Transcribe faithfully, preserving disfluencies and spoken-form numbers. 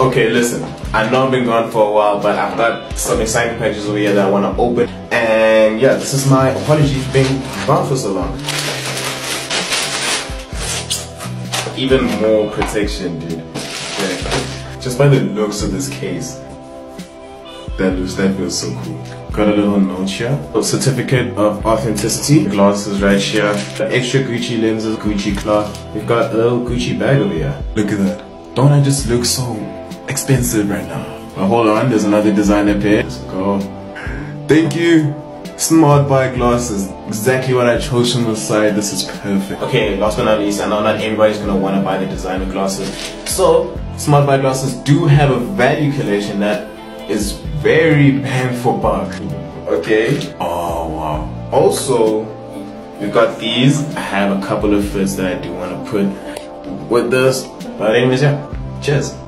Okay, listen, I know I've been gone for a while, but I've got some exciting packages over here that I want to open. And yeah, this is my apology for being gone for so long. Even more protection, dude. Yeah. Just by the looks of this case, that looks, that feels so cool. Got a little note here. A certificate of authenticity. Glasses right here. The extra Gucci lenses, Gucci cloth. We've got a little Gucci bag over here. Look at that. Don't I just look so expensive right now? But hold on, there's another designer pair. Let's go. Thank you, Smart Buy Glasses. Exactly what I chose from the site. This is perfect. Okay, last but not least, I know not everybody's gonna wanna buy the designer glasses. So, Smart Buy Glasses do have a value collection that is very bang for buck. Okay. Oh, wow. Also, we've got these. I have a couple of fits that I do wanna put with this. But anyways, yeah. Cheers.